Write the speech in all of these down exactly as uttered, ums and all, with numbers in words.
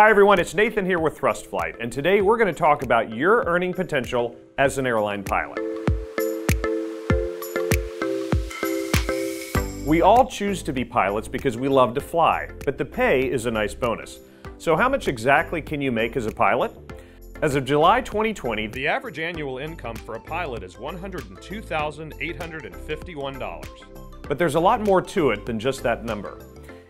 Hi everyone, it's Nathan here with Thrust Flight, and today we're going to talk about your earning potential as an airline pilot. We all choose to be pilots because we love to fly, but the pay is a nice bonus. So how much exactly can you make as a pilot? As of July twenty twenty, the average annual income for a pilot is one hundred two thousand eight hundred fifty-one dollars. But there's a lot more to it than just that number.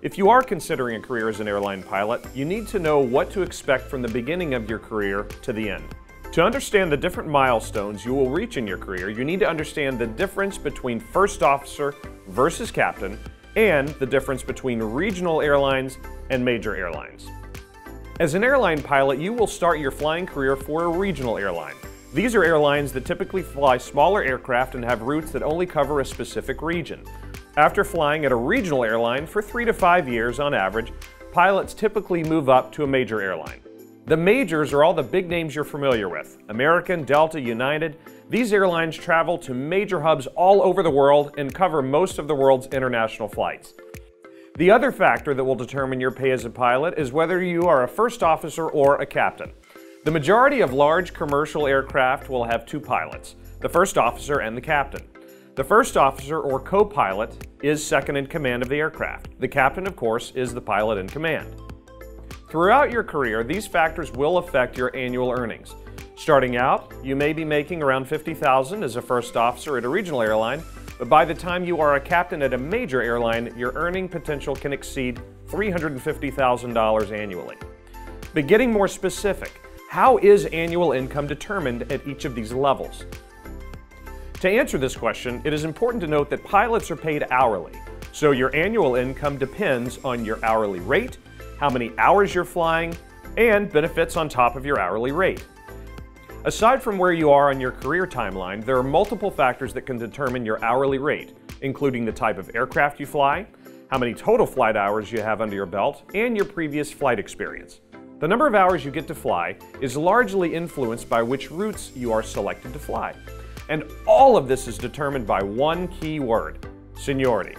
If you are considering a career as an airline pilot, you need to know what to expect from the beginning of your career to the end. To understand the different milestones you will reach in your career, you need to understand the difference between first officer versus captain and the difference between regional airlines and major airlines. As an airline pilot, you will start your flying career for a regional airline. These are airlines that typically fly smaller aircraft and have routes that only cover a specific region. After flying at a regional airline for three to five years on average, pilots typically move up to a major airline. The majors are all the big names you're familiar with: American, Delta, United. These airlines travel to major hubs all over the world and cover most of the world's international flights. The other factor that will determine your pay as a pilot is whether you are a first officer or a captain. The majority of large commercial aircraft will have two pilots, the first officer and the captain. The first officer, or co-pilot, is second in command of the aircraft. The captain, of course, is the pilot in command. Throughout your career, these factors will affect your annual earnings. Starting out, you may be making around fifty thousand dollars as a first officer at a regional airline, but by the time you are a captain at a major airline, your earning potential can exceed three hundred fifty thousand dollars annually. But getting more specific, how is annual income determined at each of these levels? To answer this question, it is important to note that pilots are paid hourly, so your annual income depends on your hourly rate, how many hours you're flying, and benefits on top of your hourly rate. Aside from where you are on your career timeline, there are multiple factors that can determine your hourly rate, including the type of aircraft you fly, how many total flight hours you have under your belt, and your previous flight experience. The number of hours you get to fly is largely influenced by which routes you are selected to fly. And all of this is determined by one key word: seniority.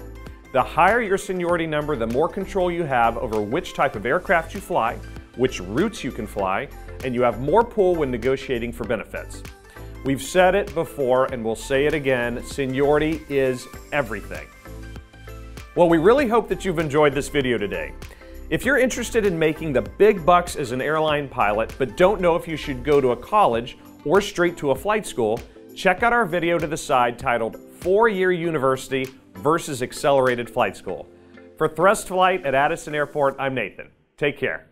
The higher your seniority number, the more control you have over which type of aircraft you fly, which routes you can fly, and you have more pull when negotiating for benefits. We've said it before and we'll say it again, seniority is everything. Well, we really hope that you've enjoyed this video today. If you're interested in making the big bucks as an airline pilot, but don't know if you should go to a college or straight to a flight school, check out our video to the side titled Four-Year University versus Accelerated Flight School. For Thrust Flight at Addison Airport, I'm Nathan. Take care.